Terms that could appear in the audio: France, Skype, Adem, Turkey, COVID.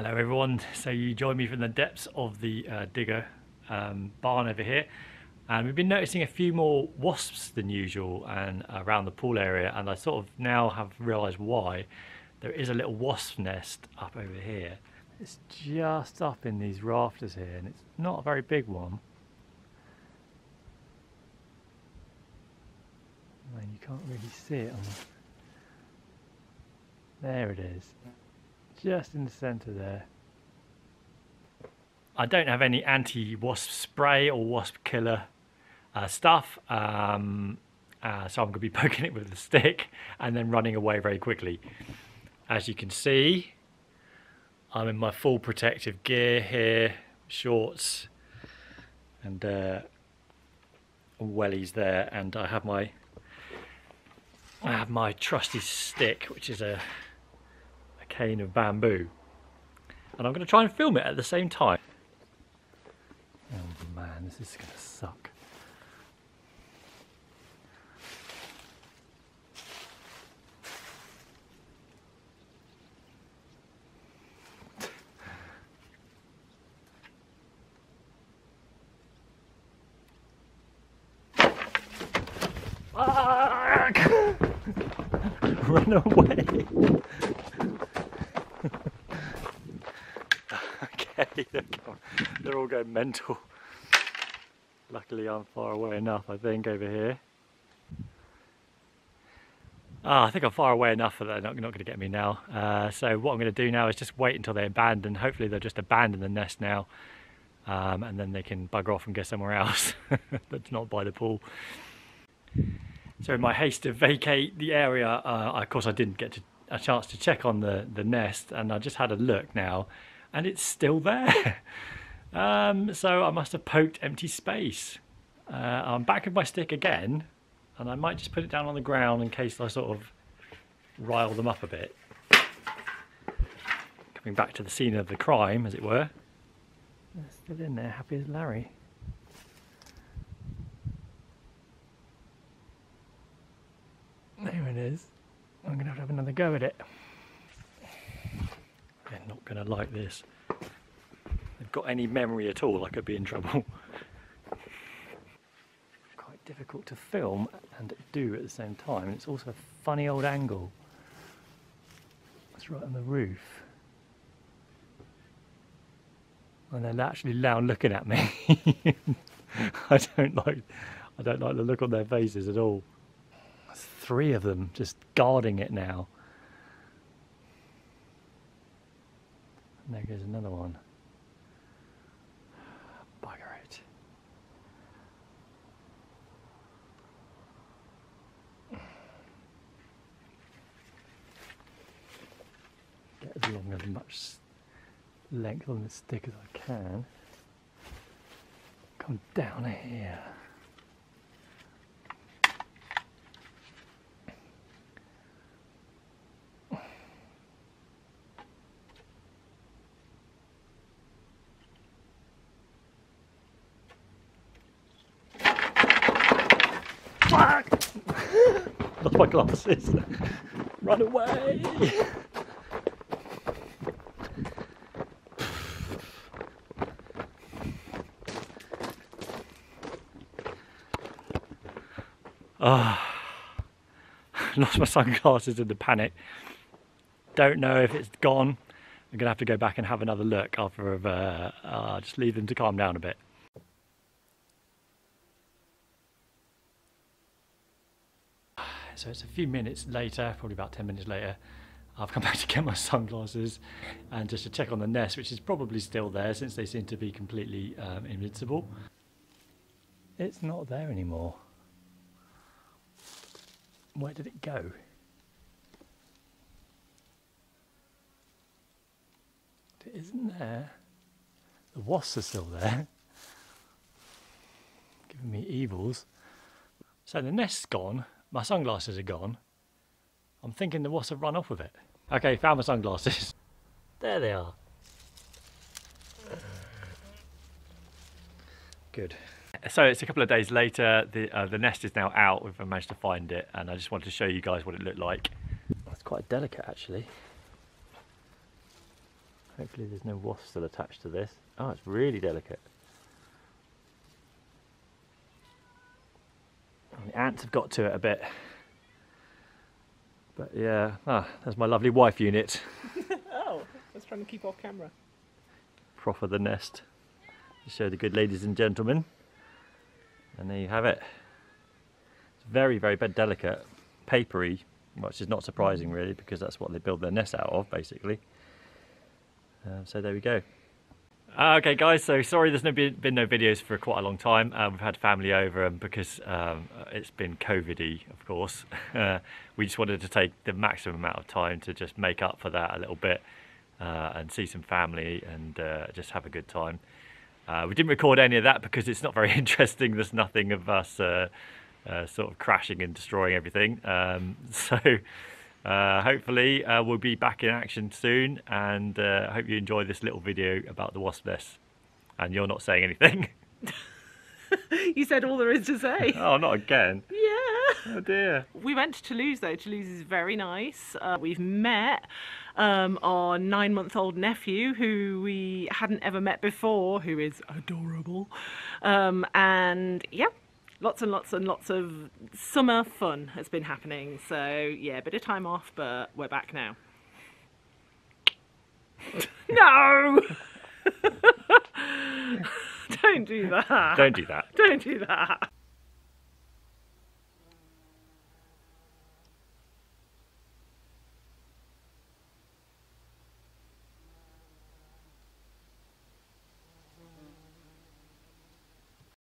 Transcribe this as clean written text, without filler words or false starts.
Hello everyone, so you join me from the depths of the digger barn over here, and we've been noticing a few more wasps than usual and around the pool area, and I sort of now have realised why. There is a little wasp nest up over here. It's just up in these rafters here, and it's not a very big one. I mean, you can't really see it on the... There it is. Just in the centre there. I don't have any anti-wasp spray or wasp killer stuff, so I'm going to be poking it with a stick and then running away very quickly. As you can see, I'm in my full protective gear here, shorts and wellies there, and I have my trusty stick, which is a cane of bamboo, and I'm going to try and film it at the same time. Oh man, this is going to suck. Run away. Okay, they're all going mental. Luckily I'm far away enough, I think, over here. Ah, I think I'm far away enough that they're not going to get me now. So what I'm going to do now is just wait until they abandon. Hopefully they'll just abandon the nest now, and then they can bugger off and go somewhere else that's not by the pool. So in my haste to vacate the area, of course I didn't get a chance to check on the nest, and I just had a look now, and it's still there. So I must have poked empty space. I'm back with my stick again, and I might just put it down on the ground in case I sort of rile them up a bit. Coming back to the scene of the crime, as it were. They're still in there, happy as Larry. There it is. I'm going to have another go at it. They're not going to like this. If they've got any memory at all, I could be in trouble. Quite difficult to film and do at the same time, and it's also a funny old angle. It's right on the roof. And they're actually loud looking at me. I don't like the look on their faces at all. Three of them just guarding it now. And there goes another one. Bugger it. Get as long as much length on the stick as I can. Come down here. Lost my glasses. Run away! Lost my sunglasses in the panic. Don't know if it's gone. I'm gonna have to go back and have another look after I've just leave them to calm down a bit. So it's a few minutes later, probably about 10 minutes later, I've come back to get my sunglasses and just to check on the nest, which is probably still there since they seem to be completely invincible. It's not there anymore. Where did it go? It isn't there. The wasps are still there. Giving me evils. So the nest's gone. My sunglasses are gone. I'm thinking the wasps have run off with it. Okay, found my sunglasses. There they are. Good. So it's a couple of days later. The nest is now out. We've managed to find it, and I just wanted to show you guys what it looked like. It's quite delicate, actually. Hopefully there's no wasp still attached to this. Oh, it's really delicate. And the ants have got to it a bit. But yeah, there's my lovely wife unit. Oh, I was trying to keep off camera. Proffer the nest. Show the good ladies and gentlemen. And there you have it. It's very, very delicate, papery, which is not surprising really, because that's what they build their nest out of, basically. So there we go. Okay guys, so sorry there's been no videos for quite a long time. We've had family over, and because it's been COVID-y, of course, we just wanted to take the maximum amount of time to just make up for that a little bit, and see some family and just have a good time. We didn't record any of that because it's not very interesting. There's nothing of us sort of crashing and destroying everything. So hopefully we'll be back in action soon, and I hope you enjoy this little video about the wasp nest. And you're not saying anything. You said all there is to say. Oh, not again. Yeah. Oh dear. We went to Toulouse though. Toulouse is very nice. We've met our 9-month-old nephew, who we hadn't ever met before, who is adorable. And yeah, lots and lots and lots of summer fun has been happening. So yeah, a bit of time off, but we're back now. No! Don't do that. Don't do that. Don't do that.